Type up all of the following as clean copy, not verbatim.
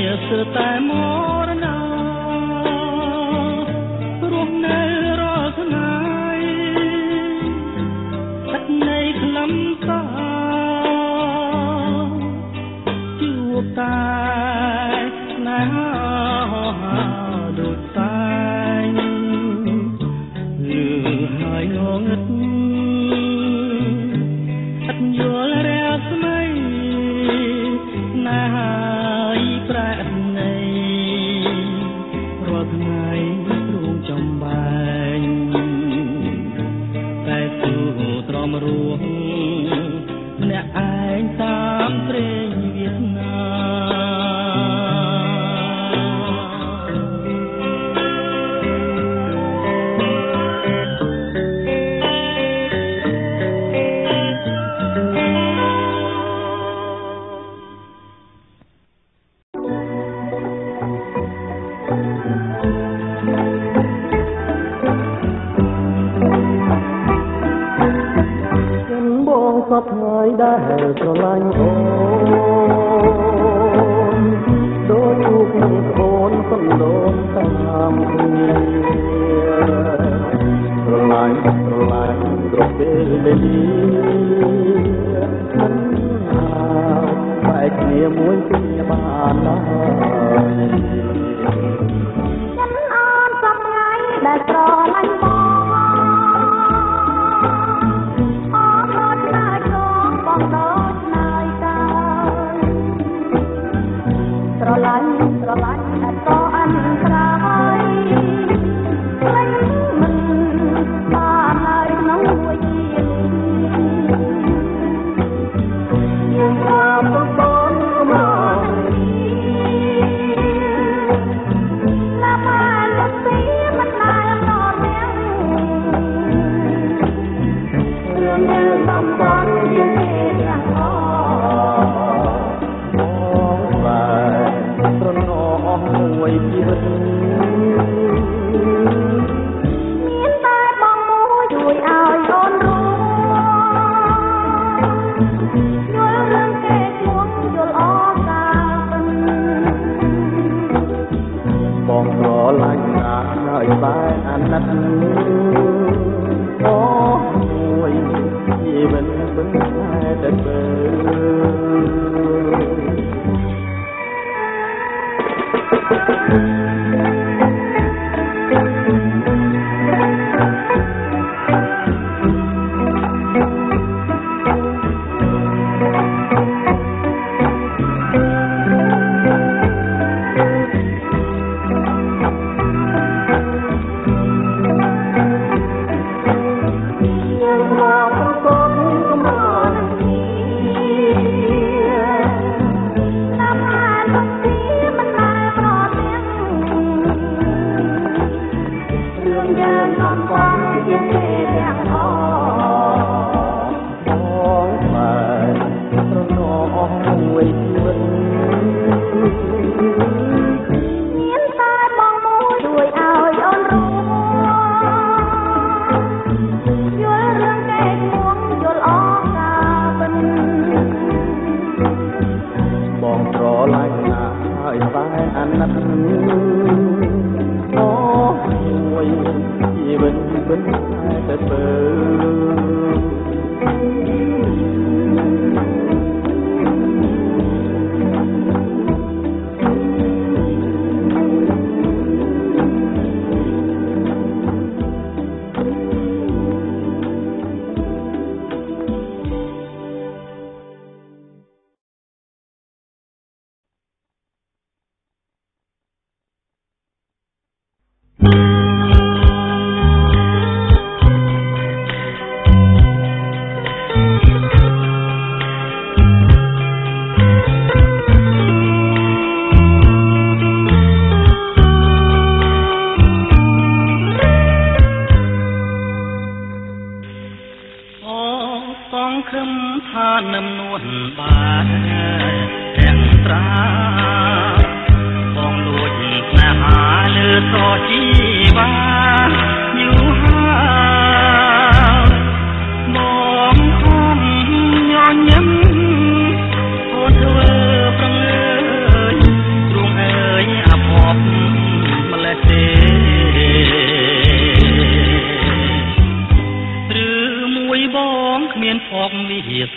អ เมื่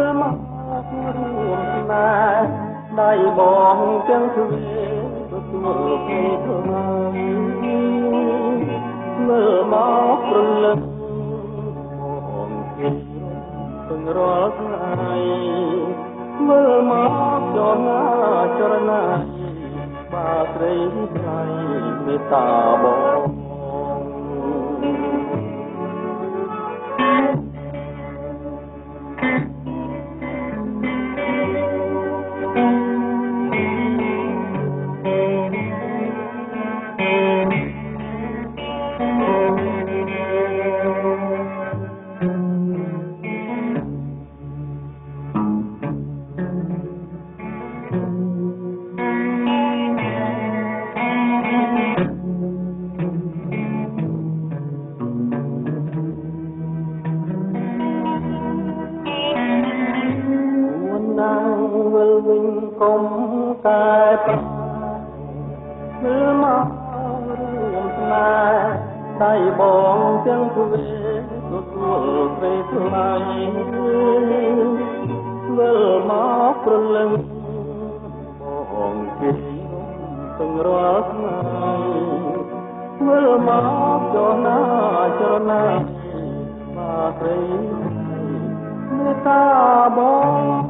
อมา ได้มองเจ้าทะเลก็ตัวเกิดมาเมื่อมองปลื้มมองเห็นเป็นรักไงเมื่อมองจอหน้าจรณะบาดเรียบใจไม่ตาบอดได้มองเจ้าทะเลก็ตัวไปไกลเมื่อมาปลื้มมองเห็นเป็นรักไงเมื่อมาจอหน้าจรณะมาไกลไม่ตาบอด